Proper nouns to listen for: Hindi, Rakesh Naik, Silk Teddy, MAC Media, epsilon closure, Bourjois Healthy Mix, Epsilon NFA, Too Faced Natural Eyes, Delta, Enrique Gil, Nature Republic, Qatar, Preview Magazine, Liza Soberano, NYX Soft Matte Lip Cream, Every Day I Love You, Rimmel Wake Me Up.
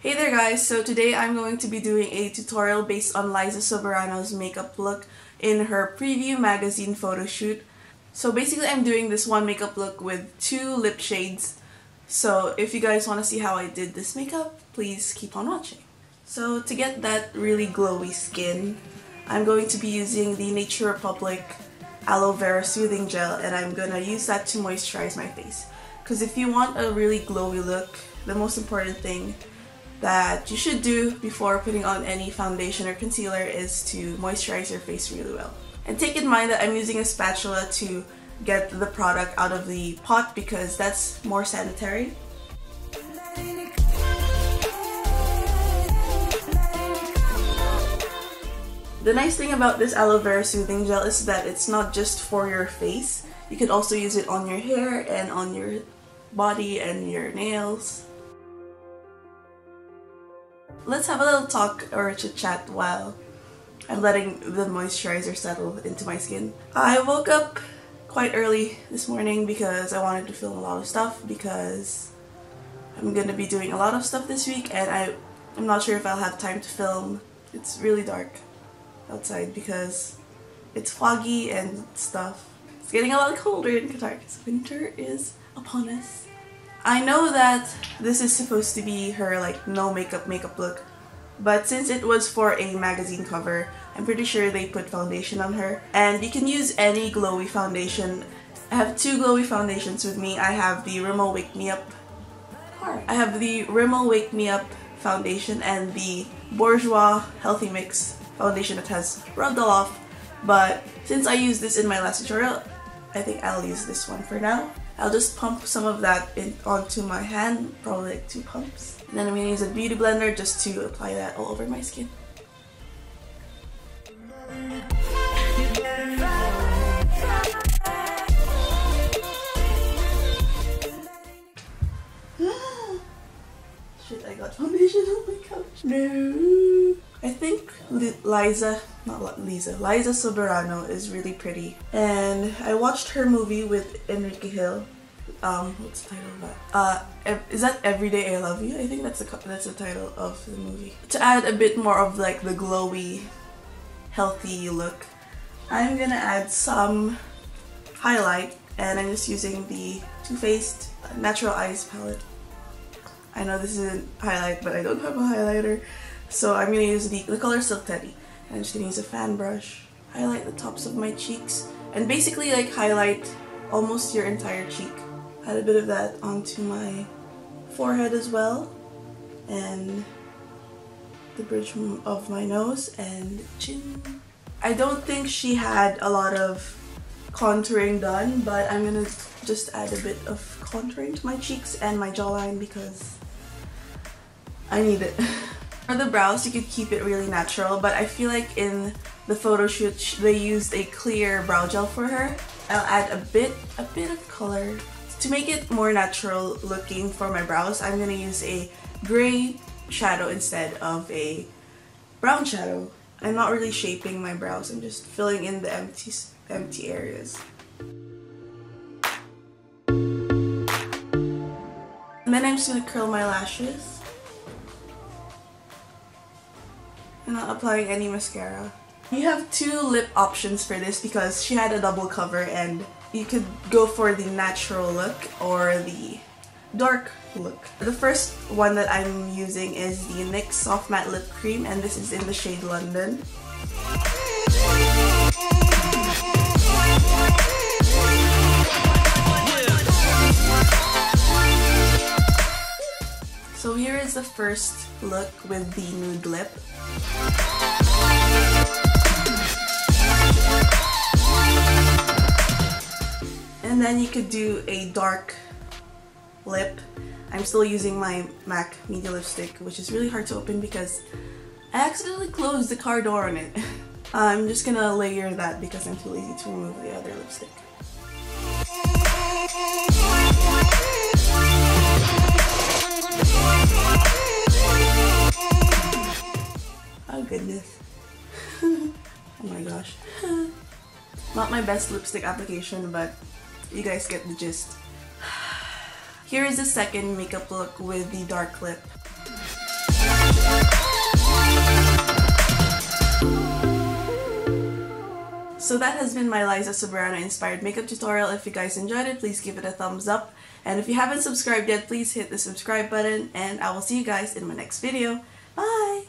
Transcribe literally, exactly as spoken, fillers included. Hey there guys, so today I'm going to be doing a tutorial based on Liza Soberano's makeup look in her Preview Magazine photo shoot. So basically I'm doing this one makeup look with two lip shades. So if you guys want to see how I did this makeup, please keep on watching. So to get that really glowy skin, I'm going to be using the Nature Republic Aloe Vera Soothing Gel, and I'm gonna use that to moisturize my face. Because if you want a really glowy look, the most important thing that you should do before putting on any foundation or concealer is to moisturize your face really well. And take in mind that I'm using a spatula to get the product out of the pot because that's more sanitary. The nice thing about this aloe vera soothing gel is that it's not just for your face. You can also use it on your hair and on your body and your nails. Let's have a little talk or chit chat while I'm letting the moisturizer settle into my skin. I woke up quite early this morning because I wanted to film a lot of stuff because I'm gonna be doing a lot of stuff this week, and I, I'm not sure if I'll have time to film. It's really dark outside because it's foggy and stuff. It's getting a lot colder in Qatar because winter is upon us. I know that this is supposed to be her like no makeup makeup look, but since it was for a magazine cover, I'm pretty sure they put foundation on her. And you can use any glowy foundation. I have two glowy foundations with me. I have the Rimmel Wake Me Up. I have the Rimmel Wake Me Up foundation and the Bourjois Healthy Mix foundation that has rubbed all off, but since I used this in my last tutorial, I think I'll use this one for now. I'll just pump some of that in, onto my hand, probably like two pumps. And then I'm going to use a beauty blender just to apply that all over my skin. Shit, I got foundation on my couch. No. I think Liza, not Liza, Liza Soberano is really pretty. And I watched her movie with Enrique Gil. Um, what's the title of that? Uh, is that Every Day I Love You? I think that's the, that's the title of the movie. To add a bit more of like the glowy, healthy look, I'm gonna add some highlight, and I'm just using the Too Faced Natural Eyes palette. I know this isn't highlight, but I don't have a highlighter. So I'm going to use the, the color Silk Teddy, and I'm just going to use a fan brush, highlight the tops of my cheeks, and basically like highlight almost your entire cheek. Add a bit of that onto my forehead as well, and the bridge of my nose and chin. I don't think she had a lot of contouring done, but I'm going to just add a bit of contouring to my cheeks and my jawline because I need it. For the brows, you could keep it really natural, but I feel like in the photo shoot they used a clear brow gel for her. I'll add a bit, a bit of color. To make it more natural looking for my brows, I'm gonna use a gray shadow instead of a brown shadow. I'm not really shaping my brows, I'm just filling in the empty, empty areas. And then I'm just gonna curl my lashes. I'm not applying any mascara. You have two lip options for this because she had a double cover, and you could go for the natural look or the dark look. The first one that I'm using is the N Y X Soft Matte Lip Cream, and this is in the shade London. So here is the first look with the nude lip. And then you could do a dark lip. I'm still using my MAC Media lipstick, which is really hard to open because I accidentally closed the car door on it. I'm just gonna layer that because I'm too lazy to remove the other lipstick. Oh goodness. Oh my gosh. Not my best lipstick application, but You guys get the gist. Here is the second makeup look with the dark lip. So that has been my Liza Soberano inspired makeup tutorial. If you guys enjoyed it, please give it a thumbs up. And if you haven't subscribed yet, please hit the subscribe button. And I will see you guys in my next video. Bye!